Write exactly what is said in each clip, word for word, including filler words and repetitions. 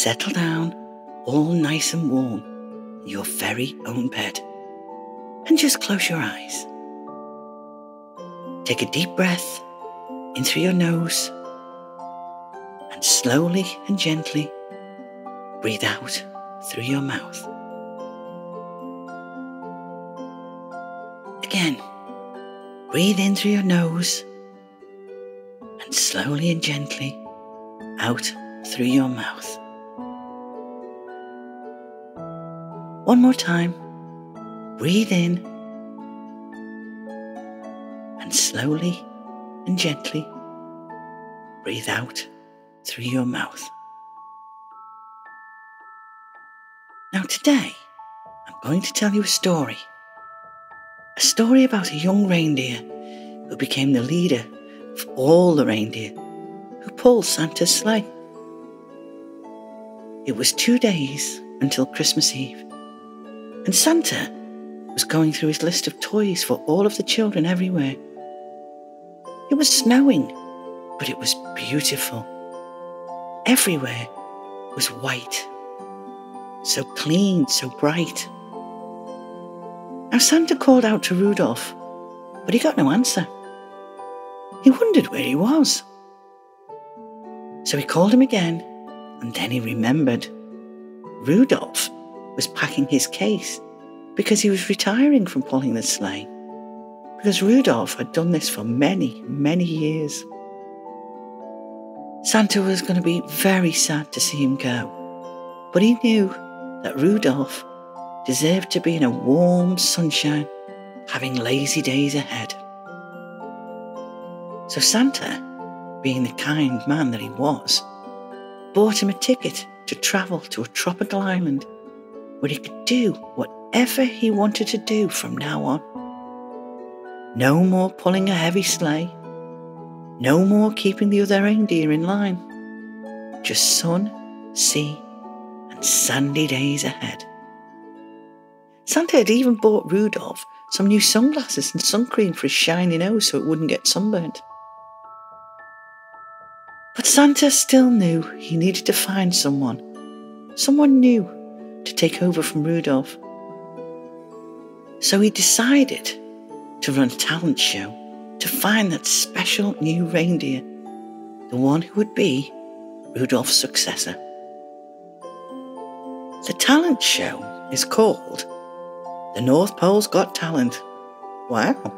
settle down, all nice and warm, in your very own bed. And just close your eyes. Take a deep breath in through your nose, and slowly and gently breathe out through your mouth. Again, breathe in through your nose and slowly and gently out through your mouth. One more time, breathe in and slowly and gently breathe out through your mouth. Now today, I'm going to tell you a story. A story about a young reindeer who became the leader of all the reindeer who pulled Santa's sleigh. It was two days until Christmas Eve, and Santa was going through his list of toys for all of the children everywhere. It was snowing, but it was beautiful. Everywhere was white. So clean, so bright. Now Santa called out to Rudolf, but he got no answer. He wondered where he was. So he called him again, and then he remembered. Rudolf was packing his case because he was retiring from pulling the sleigh. Because Rudolf had done this for many, many years. Santa was going to be very sad to see him go. But he knew that Rudolf deserved to be in a warm sunshine, having lazy days ahead. So Santa, being the kind man that he was, bought him a ticket to travel to a tropical island where he could do whatever he wanted to do from now on. No more pulling a heavy sleigh, no more keeping the other reindeer in line, just sun, sea, and sandy days ahead. Santa had even bought Rudolf some new sunglasses and sun cream for his shiny nose so it wouldn't get sunburnt. But Santa still knew he needed to find someone, someone new, to take over from Rudolf. So he decided to run a talent show to find that special new reindeer, the one who would be Rudolf's successor. The talent show is called The North Pole's Got Talent. Wow.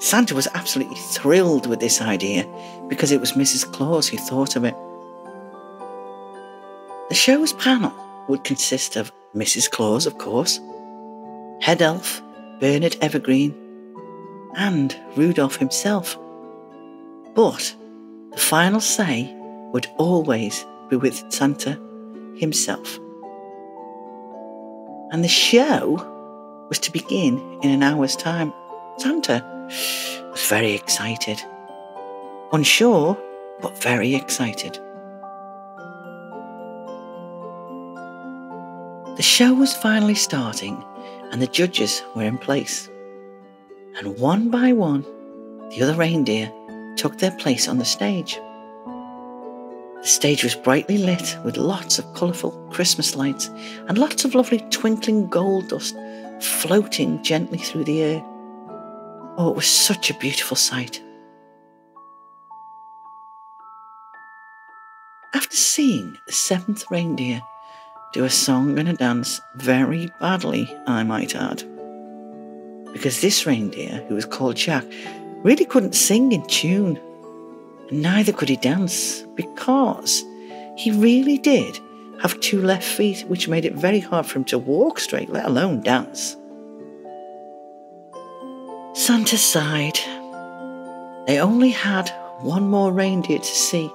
Santa was absolutely thrilled with this idea because it was Missus Claus who thought of it. The show's panel would consist of Missus Claus, of course, head elf Bernard Evergreen, and Rudolf himself. But the final say would always be with Santa himself. And the show was to begin in an hour's time. Santa was very excited. Unsure, but very excited. The show was finally starting, and the judges were in place. And one by one, the other reindeer took their place on the stage. The stage was brightly lit with lots of colourful Christmas lights and lots of lovely twinkling gold dust floating gently through the air. Oh, it was such a beautiful sight. After seeing the seventh reindeer do a song and a dance very badly, I might add, because this reindeer, who was called Jack, really couldn't sing in tune. And neither could he dance, because he really did have two left feet, which made it very hard for him to walk straight, let alone dance. Santa sighed. They only had one more reindeer to see,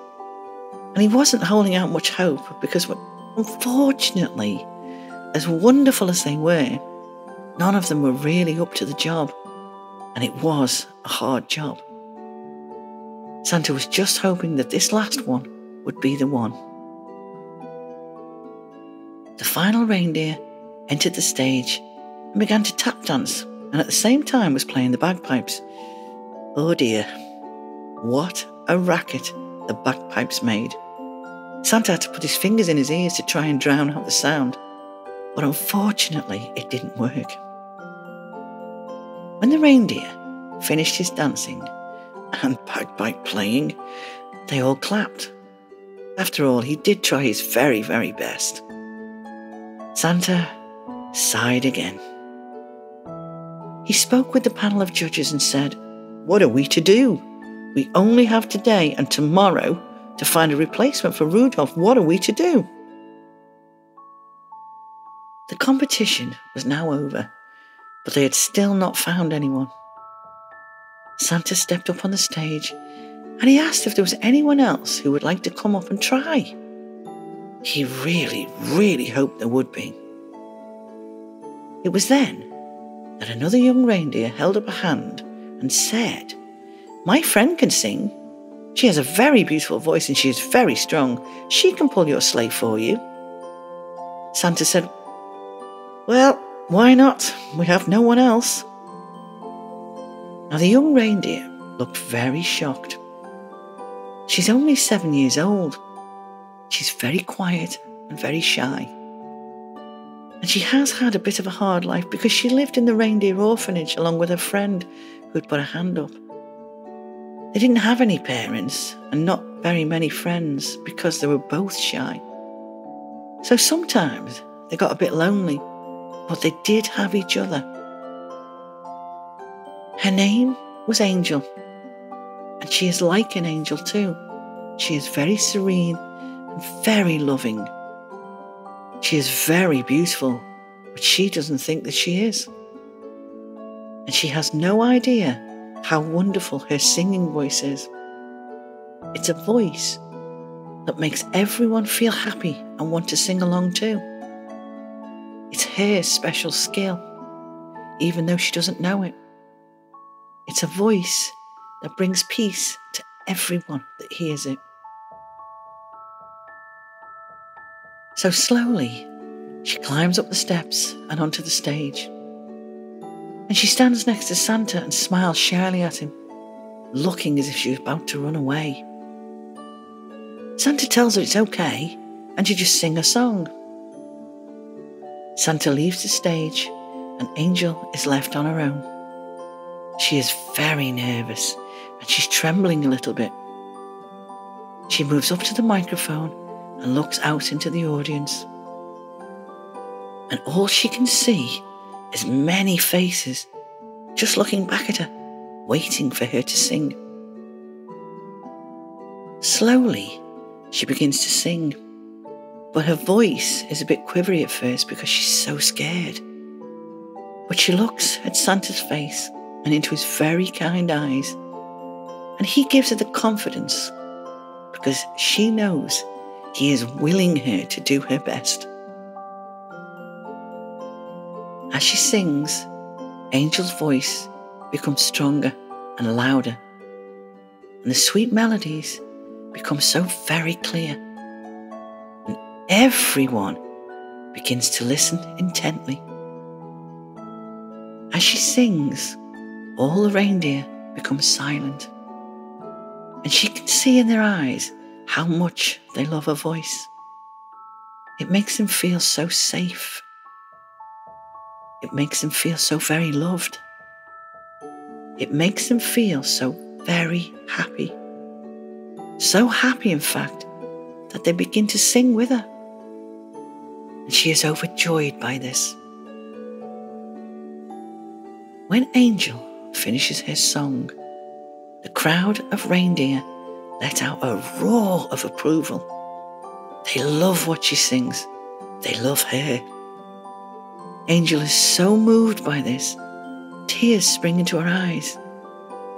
and he wasn't holding out much hope, because unfortunately, as wonderful as they were, none of them were really up to the job, and it was a hard job. Santa was just hoping that this last one would be the one. The final reindeer entered the stage and began to tap dance, and at the same time was playing the bagpipes. Oh dear, what a racket the bagpipes made. Santa had to put his fingers in his ears to try and drown out the sound, but unfortunately it didn't work. When the reindeer finished his dancing and bagpipe playing, they all clapped. After all, he did try his very, very best. Santa sighed again. He spoke with the panel of judges and said, "What are we to do? We only have today and tomorrow to find a replacement for Rudolf. What are we to do?" The competition was now over, but they had still not found anyone. Santa stepped up on the stage and he asked if there was anyone else who would like to come up and try. He really, really hoped there would be. It was then that another young reindeer held up a hand and said, "My friend can sing. She has a very beautiful voice and she is very strong. She can pull your sleigh for you." Santa said, "Well, why not? We have no one else." Now the young reindeer looked very shocked. She's only seven years old. She's very quiet and very shy. And she has had a bit of a hard life because she lived in the reindeer orphanage along with her friend who'd put her hand up. They didn't have any parents and not very many friends because they were both shy. So sometimes they got a bit lonely, but they did have each other. Her name was Angel, and she is like an angel too. She is very serene and very loving. She is very beautiful, but she doesn't think that she is. And she has no idea how wonderful her singing voice is. It's a voice that makes everyone feel happy and want to sing along too. It's her special skill, even though she doesn't know it. It's a voice that brings peace to everyone that hears it. So slowly, she climbs up the steps and onto the stage. And she stands next to Santa and smiles shyly at him, looking as if she was about to run away. Santa tells her it's okay and to just sing a song. Santa leaves the stage and Angel is left on her own. She is very nervous and she's trembling a little bit. She moves up to the microphone and looks out into the audience. And all she can see is many faces just looking back at her, waiting for her to sing. Slowly, she begins to sing, but her voice is a bit quivery at first because she's so scared. But she looks at Santa's face and into his very kind eyes, and he gives her the confidence because she knows he is willing her to do her best. As she sings, Angel's voice becomes stronger and louder, and the sweet melodies become so very clear, and everyone begins to listen intently. As she sings, all the reindeer become silent, and she can see in their eyes how much they love her voice. It makes them feel so safe. It makes them feel so very loved. It makes them feel so very happy. So happy, in fact, that they begin to sing with her. And she is overjoyed by this. When Angel finishes her song, the crowd of reindeer let out a roar of approval. They love what she sings. They love her. Angel is so moved by this. Tears spring into her eyes.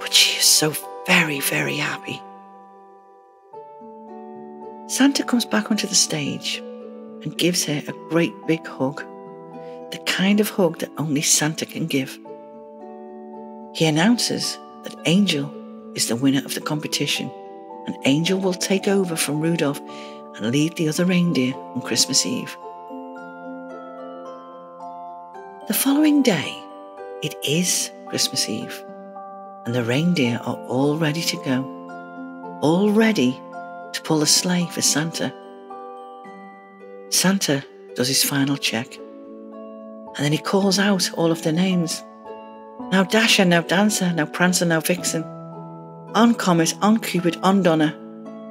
But she is so very, very happy. Santa comes back onto the stage and gives her a great big hug. The kind of hug that only Santa can give. He announces that Angel is the winner of the competition. And Angel will take over from Rudolf and lead the other reindeer on Christmas Eve. The following day, it is Christmas Eve, and the reindeer are all ready to go, all ready to pull a sleigh for Santa Santa does his final check, and then he calls out all of the names. Now Dasher, now Dancer, now Prancer, now Vixen. On Comet, on Cupid, on Donner,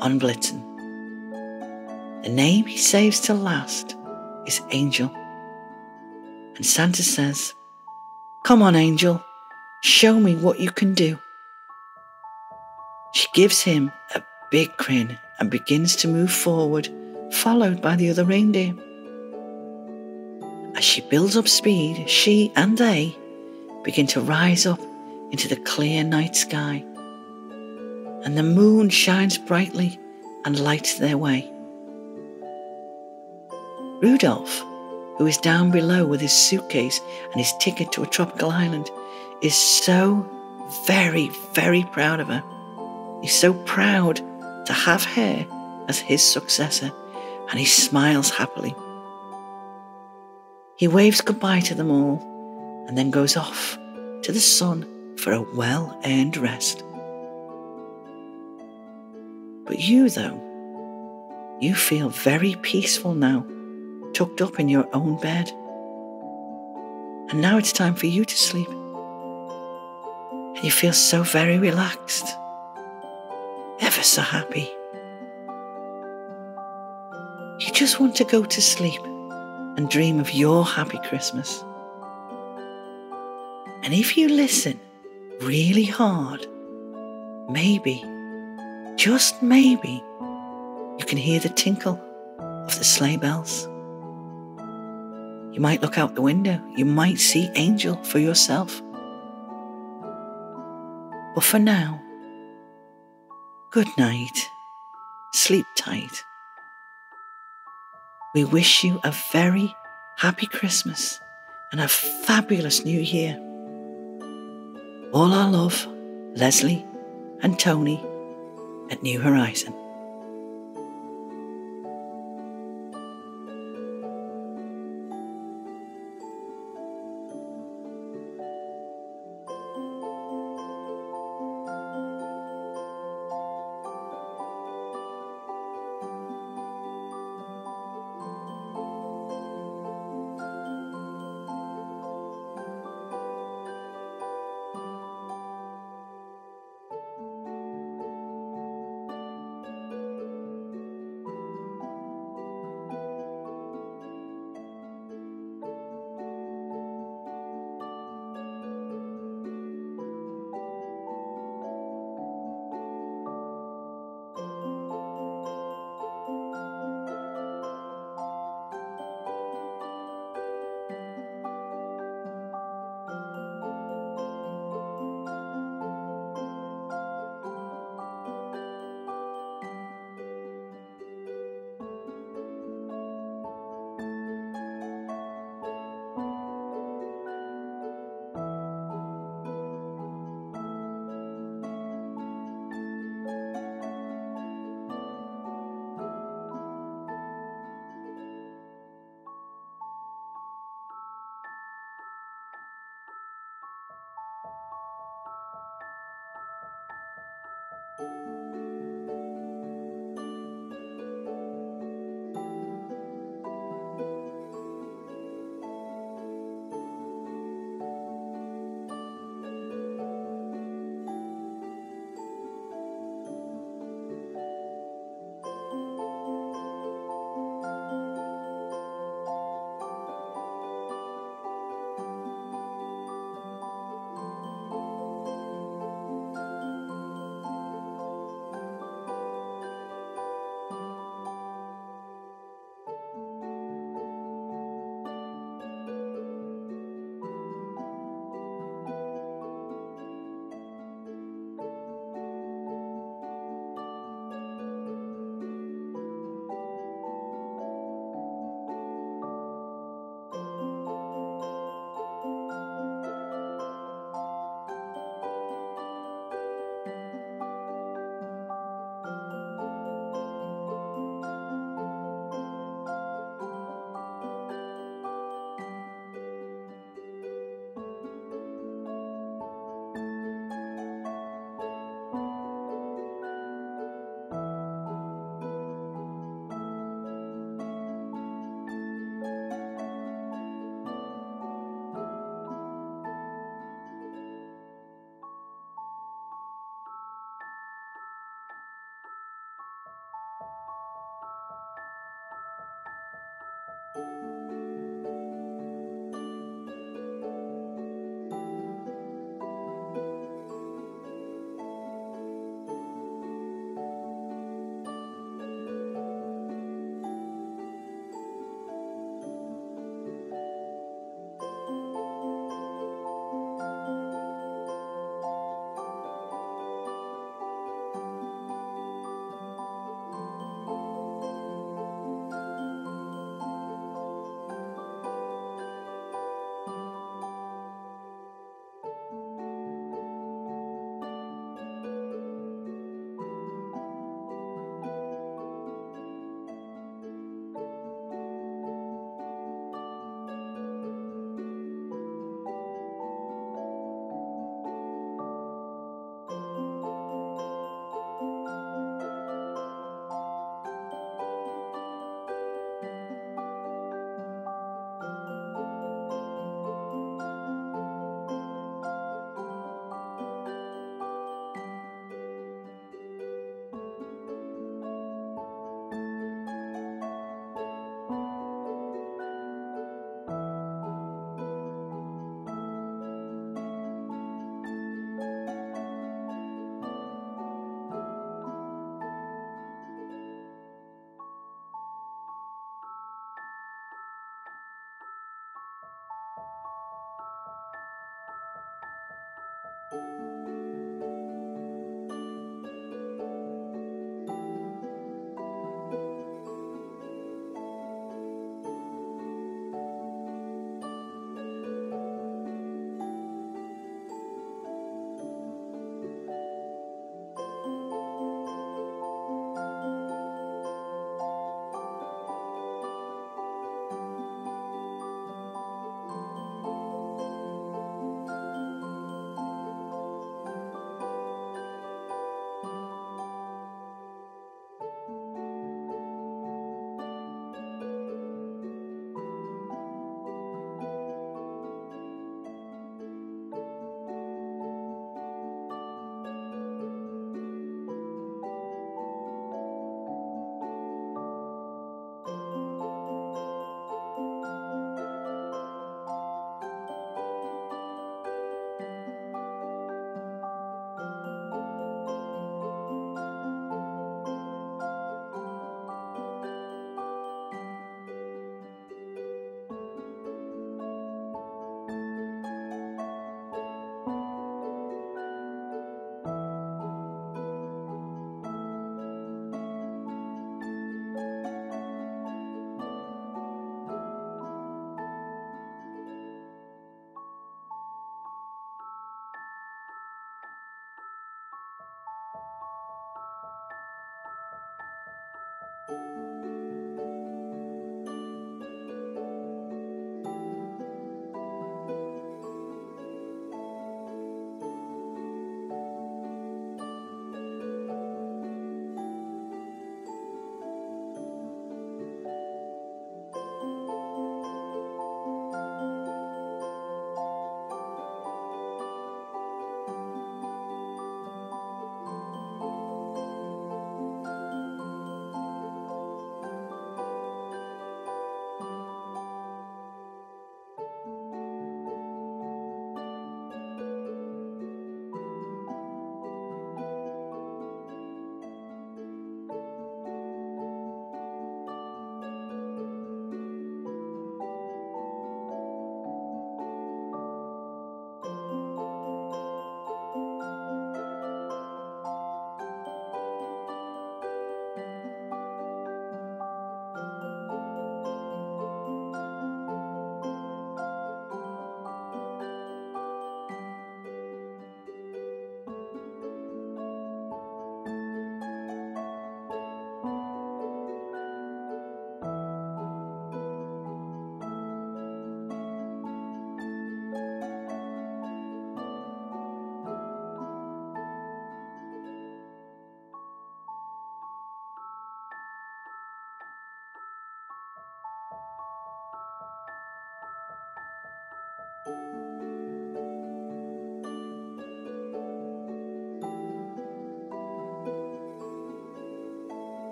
on Blitzen. The name he saves till last is Angel. And Santa says, "Come on, Angel, show me what you can do." She gives him a big grin and begins to move forward, followed by the other reindeer. As she builds up speed, she and they begin to rise up into the clear night sky, and the moon shines brightly and lights their way. Rudolf, who is down below with his suitcase and his ticket to a tropical island, is so very, very proud of her. He's so proud to have her as his successor, and he smiles happily. He waves goodbye to them all and then goes off to the sun for a well-earned rest. But you, though, you feel very peaceful now, tucked up in your own bed. And now it's time for you to sleep. And you feel so very relaxed, ever so happy. You just want to go to sleep and dream of your happy Christmas. And if you listen really hard, maybe, just maybe, you can hear the tinkle of the sleigh bells. You might look out the window. You might see Angel for yourself. But for now, good night. Sleep tight. We wish you a very happy Christmas and a fabulous new year. All our love, Leslie and Tony at New Horizon.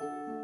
Thank you.